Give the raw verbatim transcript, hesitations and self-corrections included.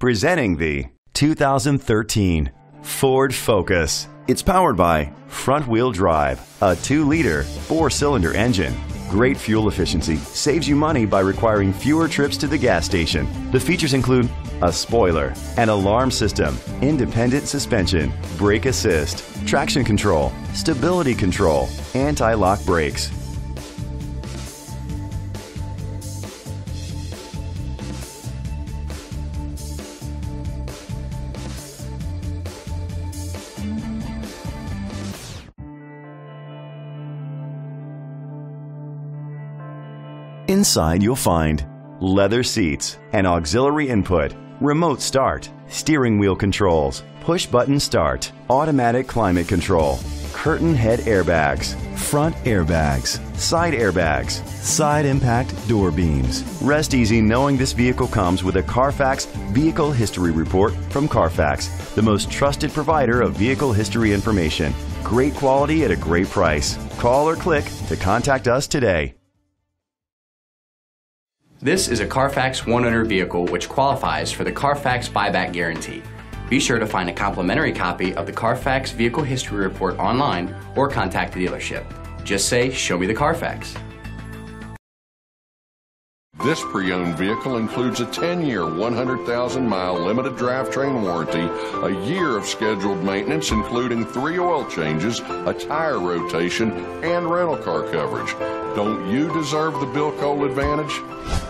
Presenting the two thousand thirteen Ford Focus. It's powered by front-wheel drive, a two liter, four cylinder engine. Great fuel efficiency saves you money by requiring fewer trips to the gas station. The features include a spoiler, an alarm system, independent suspension, brake assist, traction control, stability control, anti-lock brakes. Inside you'll find leather seats, an auxiliary input, remote start, steering wheel controls, push button start, automatic climate control, curtain head airbags, front airbags, side airbags, side impact door beams. Rest easy knowing this vehicle comes with a Carfax Vehicle History Report from Carfax, the most trusted provider of vehicle history information. Great quality at a great price. Call or click to contact us today. This is a Carfax one owner vehicle which qualifies for the Carfax buyback guarantee. Be sure to find a complimentary copy of the Carfax Vehicle History Report online or contact the dealership. Just say, "Show me the Carfax." This pre-owned vehicle includes a ten year, one hundred thousand mile limited drivetrain warranty, a year of scheduled maintenance including three oil changes, a tire rotation, and rental car coverage. Don't you deserve the Bill Cole advantage?